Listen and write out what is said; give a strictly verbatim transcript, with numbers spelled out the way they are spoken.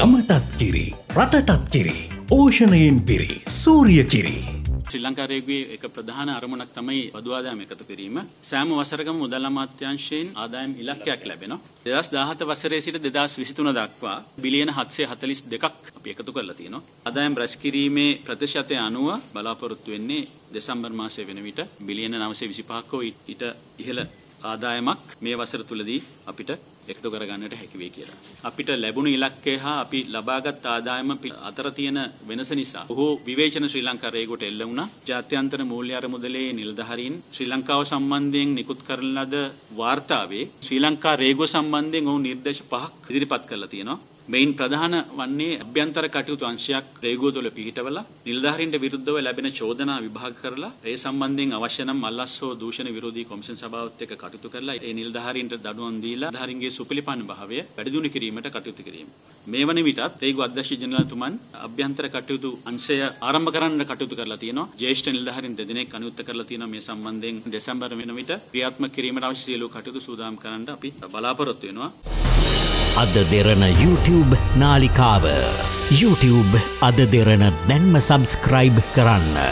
ගමටත් කිරි, රටටත් කිරි, ඕෂණයෙන් පිරි, සූර්ය කිරි. ශ්‍රී ලංකාවේ එක ප්‍රධාන අරමුණක් තමයි බදු ආදායම එකතු කිරීම. සෑම වසරකම මුදල් අමාත්‍යාංශයෙන් ආදායම් ඉලක්කයක් ලැබෙනවා. දෙදහස් දහහත වසරේ සිට දෙදහස් විසිතුන දක්වා බිලියන හත්සිය හතළිස් දෙකක් අපි එකතු කරලා තියෙනවා. ආදායම් රැස් කිරීමේ ප්‍රතිශතය අනුව බලාපොරොත්තු වෙන්නේ දෙසැම්බර් මාසයේ වෙන විට බිලියන නවසිය විසිපහක ඊට ඉහළ ආදායමක් මේ වසර තුලදී අපිට එකතු කරගන්නට හැකි වෙයි කියලා. අපිට ලැබුණු ඉලක්කය හා අපි ලබාගත් ආදායම අතර තියෙන වෙනස නිසා බොහෝ විවේචන ශ්‍රී ලංකා රේගුවට එල්ල වුණා. ජාත්‍යන්තර මූල්‍ය අරමුදලේ නිලධාරීන් ශ්‍රී ලංකාව සම්බන්ධයෙන් නිකුත් කරන ලද වාර්තාවේ ශ්‍රී ලංකා රේගුව සම්බන්ධයෙන් ඔවුන් නිර්දේශ පහක් ඉදිරිපත් කරලා තියෙනවා. මෙයින් ප්‍රධාන වන්නේ අභ්‍යන්තර කටයුතු අංශයක් රේගුව තුළ පිහිටවලා නිලධාරීන්ට විරුද්ධව ලැබෙන චෝදනා විභාග කරලා ඒ සම්බන්ධයෙන් අවශ්‍ය නම් අල්ලස් හෝ දූෂණ විරෝධී කොමිෂන් සභාවත් එක්ක කටයුතු කරලා ඒ නිලධාරීන්ට දඩුවම් දීලා නිලධාරීන්ගේ සුපිලිපන් භාවය වැඩිදුණු කිරීමට කටයුතු කිරීම. මේ වන විටත් රේගුව අධ්‍යක්ෂ ජනරාල්තුමන් අභ්‍යන්තර කටයුතු අංශය ආරම්භ කරන්න කටයුතු කරලා තියෙනවා. ජ්‍යෙෂ්ඨ නිලධාරීන් දෙදෙනෙක් අනුයුක්ත කරලා තියෙනවා. මේ සම්බන්ධයෙන් දෙසැම්බර් වෙන විට ක්‍රියාත්මක කිරීමට අවශ්‍ය සියලු කටයුතු සූදානම් කරන්න අපි බලාපොරොත්තු වෙනවා. Ada Derana YouTube Nalikava YouTube Ada Derana denma subscribe karanna.